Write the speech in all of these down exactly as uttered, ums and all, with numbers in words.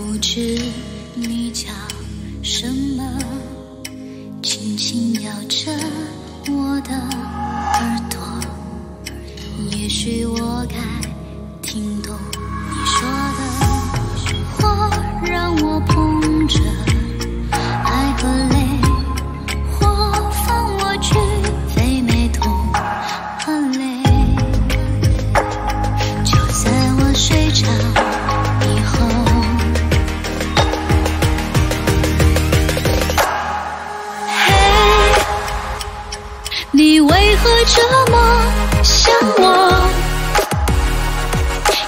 不知你叫什么，轻轻咬着我的耳朵。也许我该听懂你说的话，让我捧着爱和泪，或放我去飞，没痛和泪。就在我睡着以后。 你为何这么想我？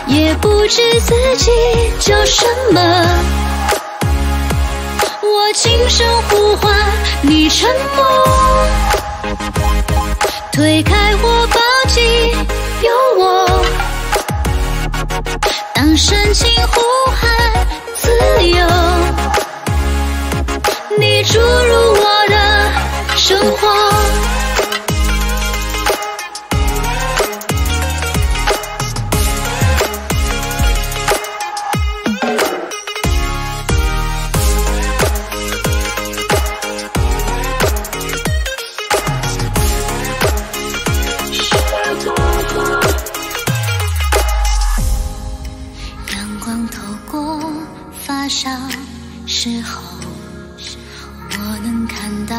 也不知自己叫什么。我轻声呼唤，你沉默。推开我，抱紧有我。当深情呼喊自由，你注入我的生活。 小时候，我能看到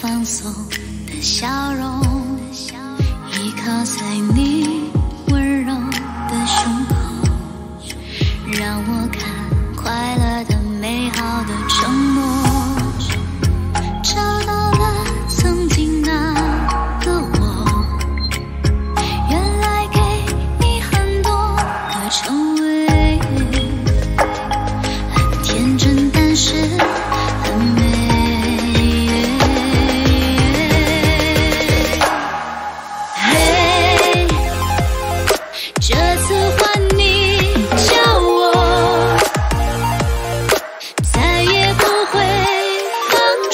放松的笑容，依靠在你温柔的胸口，让我看快乐的美好的承诺，找到了曾经那个我，原来给你很多的承诺。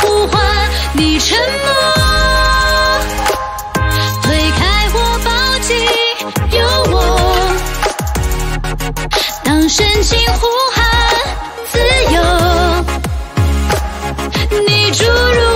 呼喊自由，你注入。